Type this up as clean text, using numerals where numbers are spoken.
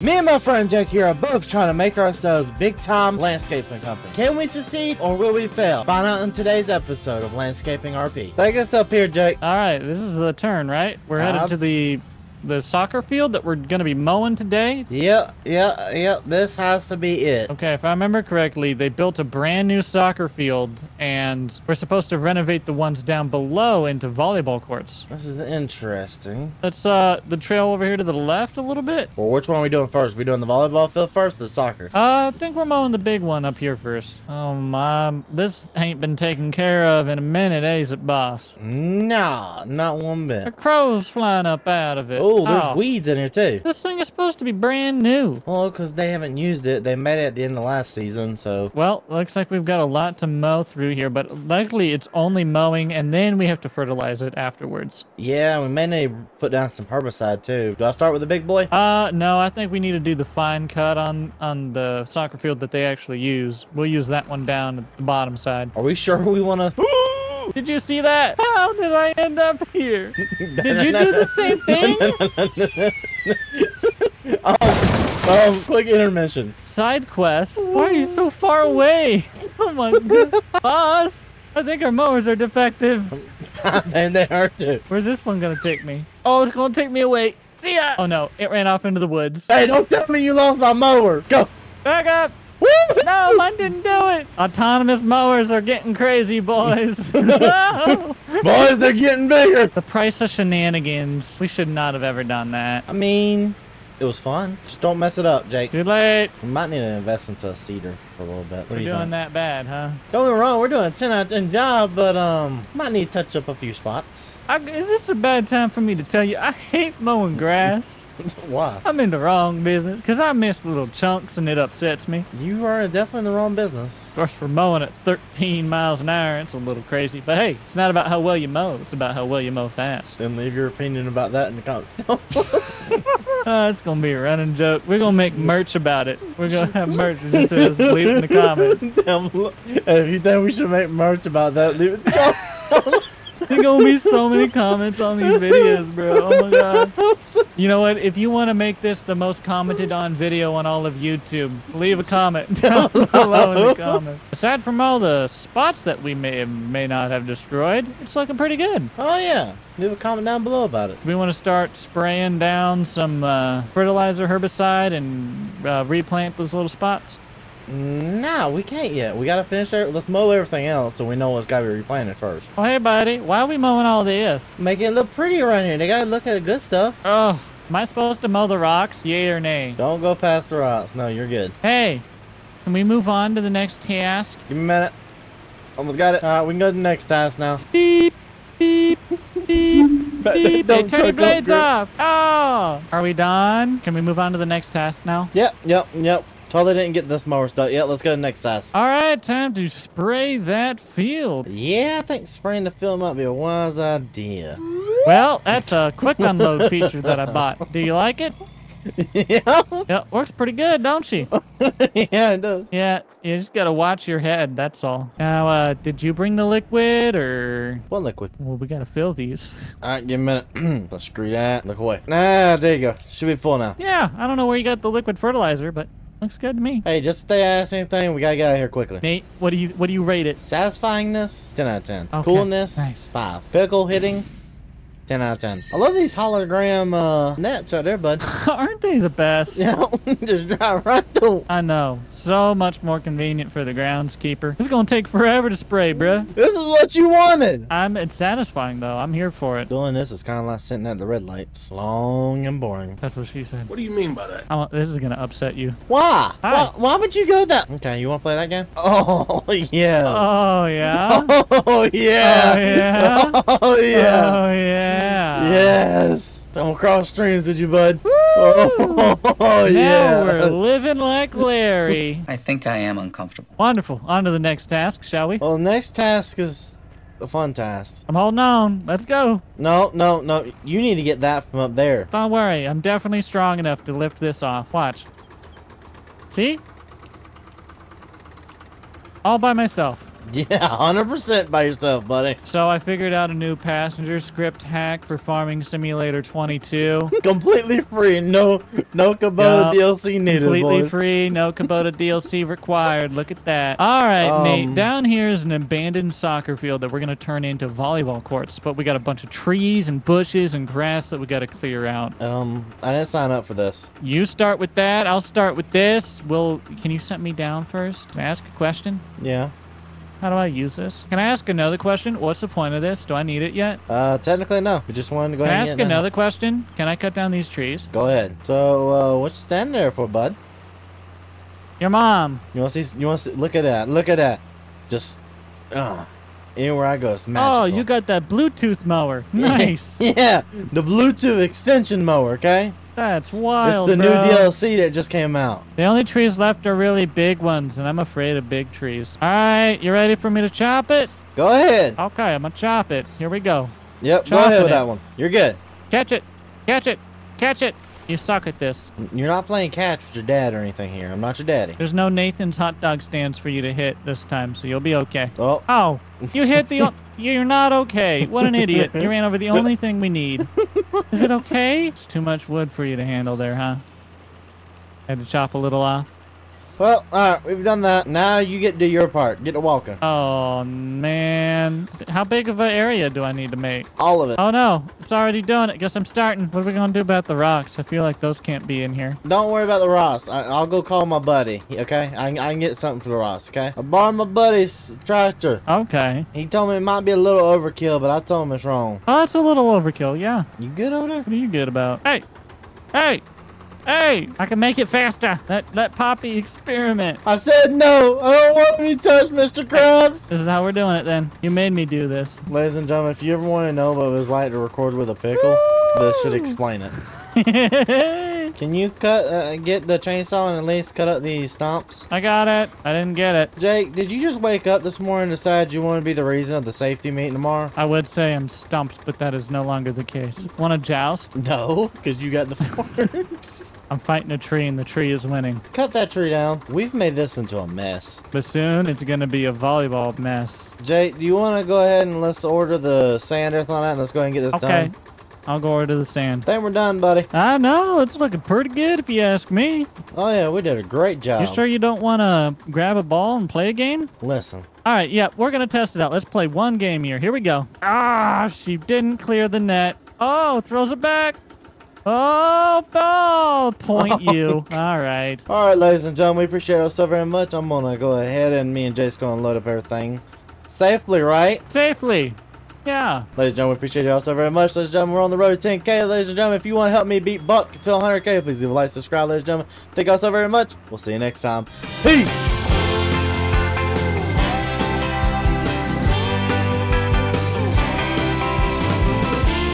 Me and my friend Jake here are both trying to make ourselves big-time landscaping company. Can we succeed or will we fail? Find out in today's episode of Landscaping RP. Take us up here, Jake. All right, this is the turn, right? We're headed to the soccer field that we're going to be mowing today. Yep. This has to be it. Okay, if I remember correctly, they built a brand new soccer field, and we're supposed to renovate the ones down below into volleyball courts. This is interesting. That's the trail over here to the left a little bit. Well, which one are we doing first? Are we doing the volleyball field first or the soccer? I think we're mowing the big one up here first. Oh, my. This ain't been taken care of in a minute, is it, boss? Nah, not one bit. The crow's flying up out of it. Ooh, there's weeds in here, too. This thing is supposed to be brand new. Well, because they haven't used it. They made it at the end of last season, so... Well, looks like we've got a lot to mow through here, but luckily it's only mowing, and then we have to fertilize it afterwards. Yeah, we may need to put down some herbicide, too. Do I start with the big boy? No, I think we need to do the fine cut on the soccer field that they actually use. We'll use that one down at the bottom side. Are we sure we want to... Did you see that? How did I end up here? Did you do the same thing? Oh, quick intermission. Side quests? Why are you so far away? Oh my god. Boss, I think our mowers are defective. And they are too. Where's this one gonna take me? Oh, it's gonna take me away. See ya! Oh no, it ran off into the woods. Hey, don't tell me you lost my mower. Go! Back up! No, mine didn't do it. Autonomous mowers are getting crazy, boys. No. Boys, they're getting bigger. The price of shenanigans. We should not have ever done that. I mean, it was fun. Just don't mess it up, Jake. Too late. We might need to invest into a cedar for a little bit. We're doing that bad, huh? Don't get me wrong. We're doing a 10 out of 10 job, but might need to touch up a few spots. Is this a bad time for me to tell you? I hate mowing grass. Why? I'm in the wrong business because I miss little chunks and it upsets me. You are definitely in the wrong business. Of course, we're mowing at 13 miles an hour. It's a little crazy, but hey, it's not about how well you mow. It's about how well you mow fast. Then leave your opinion about that in the comments. It's going to be a running joke. We're going to make merch about it. We're going to have merch that just says leave it in the comments. If you think we should make merch about that, leave it in the comments. There's going to be so many comments on these videos, bro. Oh, my God. You know what? If you want to make this the most commented on video on all of YouTube, leave a comment down below in the comments. Aside from all the spots that we may not have destroyed, it's looking pretty good. Oh, yeah. Leave a comment down below about it. We want to start spraying down some fertilizer, herbicide, and replant those little spots. Nah, we can't yet. We gotta finish it. Let's mow everything else so we know what's gotta be replanted first. Oh, hey, buddy. Why are we mowing all this? Make it look pretty around here. They gotta look at the good stuff. Oh, am I supposed to mow the rocks? Yay or nay? Don't go past the rocks. No, you're good. Hey, can we move on to the next task? Give me a minute. Almost got it. All right, we can go to the next task now. Beep, beep, beep. They turn your blades off. Oh, are we done? Can we move on to the next task now? Yep. Totally didn't get this mower stuff yet. Let's go to the next task. All right, time to spray that field. Yeah, I think spraying the field might be a wise idea. Well, that's a quick unload feature that I bought. Do you like it? Yeah, works pretty good, don't she? Yeah, it does. Yeah, you just gotta watch your head, that's all. Now, did you bring the liquid, or... What liquid? Well, we gotta fill these. All right, give me a minute. Let's screw that. Look away. Nah, there you go. Should be full now. Yeah, I don't know where you got the liquid fertilizer, but... Looks good to me. Hey, just if they ask anything, we gotta get out of here quickly. Nate, what do you rate it? Satisfyingness, 10 out of 10. Okay, coolness, nice. 5. Pickle hitting, 10 out of 10. I love these hologram nets right there, bud. Aren't they the best? Yeah, just drive right through. I know. So much more convenient for the groundskeeper. It's gonna take forever to spray, bruh. This is what you wanted. It's satisfying though. I'm here for it. Doing this is kind of like sitting at the red lights. Long and boring. That's what she said. What do you mean by that? This is gonna upset you. Why? Why would you go that? Okay, you wanna play that game? Oh yeah. Oh yeah. Oh yeah. Oh yeah. Oh yeah. Oh yeah. Yeah. Yes. Don't cross streams with you, bud. Woo! Oh, yeah. Now we're living like Larry. I think I am uncomfortable. Wonderful. On to the next task, shall we? Well, the next task is a fun task. I'm holding on. Let's go. No. You need to get that from up there. Don't worry. I'm definitely strong enough to lift this off. Watch. See? All by myself. Yeah, 100% by yourself, buddy. So I figured out a new passenger script hack for Farming Simulator 22. Completely free, no Kubota DLC needed. Completely free, no Kubota DLC required. Look at that. All right, Nate, down here is an abandoned soccer field that we're gonna turn into volleyball courts, but we got a bunch of trees and bushes and grass that we gotta clear out. I didn't sign up for this. You start with that. I'll start with this. Will, can you set me down first? Can I ask a question? Yeah. How do I use this? Can I ask another question? What's the point of this? Do I need it yet? Technically, no. We just wanted to go ahead and get it. Can I ask another question? Can I cut down these trees? Go ahead. So, what you standing there for, bud? Your mom. You want to see? You want to see? Look at that. Look at that. Just, anywhere I go, it's magical. Oh, you got that Bluetooth mower. Nice. Yeah, the Bluetooth extension mower, okay? That's wild, it's the new DLC that just came out. The only trees left are really big ones, and I'm afraid of big trees. All right, you ready for me to chop it? Go ahead. Okay, I'm gonna chop it. Here we go. Yep, go ahead with that one. You're good. Catch it. Catch it. Catch it. You suck at this. You're not playing catch with your dad or anything here. I'm not your daddy. There's no Nathan's hot dog stands for you to hit this time, so you'll be okay. Oh. Oh, you hit the... You're not okay. What an idiot. You ran over the only thing we need. Is it okay? It's too much wood for you to handle there, huh? Had to chop a little off. Well, alright, we've done that. Now you get to do your part. Get to walking. Oh, man. How big of an area do I need to make? All of it. Oh, no. It's already doing it. Guess I'm starting. What are we going to do about the rocks? I feel like those can't be in here. Don't worry about the rocks. I'll go call my buddy, okay? I can get something for the rocks, okay? I borrowed my buddy's tractor. Okay. He told me it might be a little overkill, but I told him it's wrong. Oh, it's a little overkill, yeah. You good over there? What are you good about? Hey! Hey! Hey, I can make it faster. Let Poppy experiment. I said no. I don't want me to touch Mr. Krabs. This is how we're doing it then. You made me do this. Ladies and gentlemen, if you ever want to know what it was like to record with a pickle, woo! This should explain it. Can you cut, get the chainsaw and at least cut up these stumps? I got it. I didn't get it. Jake, did you just wake up this morning and decide you want to be the reason of the safety meeting tomorrow? I would say I'm stumped, but that is no longer the case. Want to joust? No, because you got the farts. I'm fighting a tree and the tree is winning. Cut that tree down. We've made this into a mess. But soon it's going to be a volleyball mess. Jake, do you want to go ahead and let's order the sand and all that and let's go ahead and get this done? Okay. I'll go over to the sand. I think we're done, buddy. I know. It's looking pretty good if you ask me. Oh, yeah. We did a great job. You sure you don't want to grab a ball and play a game? Listen. All right. Yeah, we're going to test it out. Let's play one game here. Here we go. Ah, she didn't clear the net. Oh, throws it back. Oh, ball! Point you. All right. All right, ladies and gentlemen, we appreciate you so very much. I'm going to go ahead and me and Jake's going to load up everything. Safely, right? Safely. Yeah. Ladies and gentlemen, we appreciate you all so very much. Ladies and gentlemen, we're on the road to 10K. Ladies and gentlemen, if you want to help me beat Buck to 100K, please leave a like, subscribe, ladies and gentlemen. Thank you all so very much. We'll see you next time. Peace!